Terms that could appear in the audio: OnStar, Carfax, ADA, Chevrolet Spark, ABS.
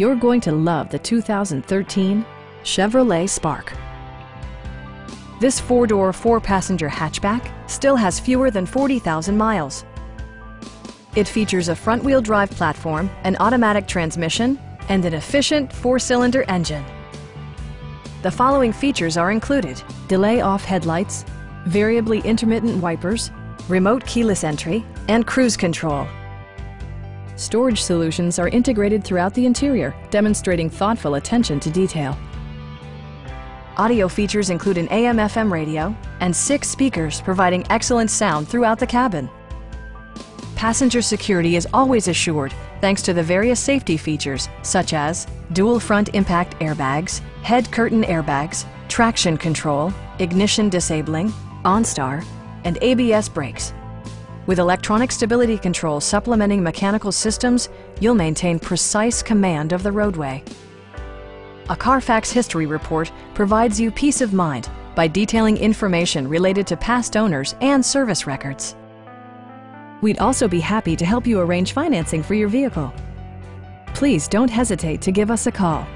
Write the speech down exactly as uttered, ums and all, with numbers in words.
You're going to love the two thousand thirteen Chevrolet Spark. This four-door, four-passenger hatchback still has fewer than forty thousand miles. It features a front-wheel drive platform, an automatic transmission, and an efficient four-cylinder engine. The following features are included: delay-off headlights, variably intermittent wipers, remote keyless entry, and cruise control. Storage solutions are integrated throughout the interior, demonstrating thoughtful attention to detail. Audio features include an A M F M radio and six speakers, providing excellent sound throughout the cabin. Passenger security is always assured thanks to the various safety features such as dual front impact airbags, head curtain airbags, traction control, ignition disabling, OnStar, and A B S brakes. With electronic stability control supplementing mechanical systems, you'll maintain precise command of the roadway. A Carfax history report provides you peace of mind by detailing information related to past owners and service records. We'd also be happy to help you arrange financing for your vehicle. Please don't hesitate to give us a call.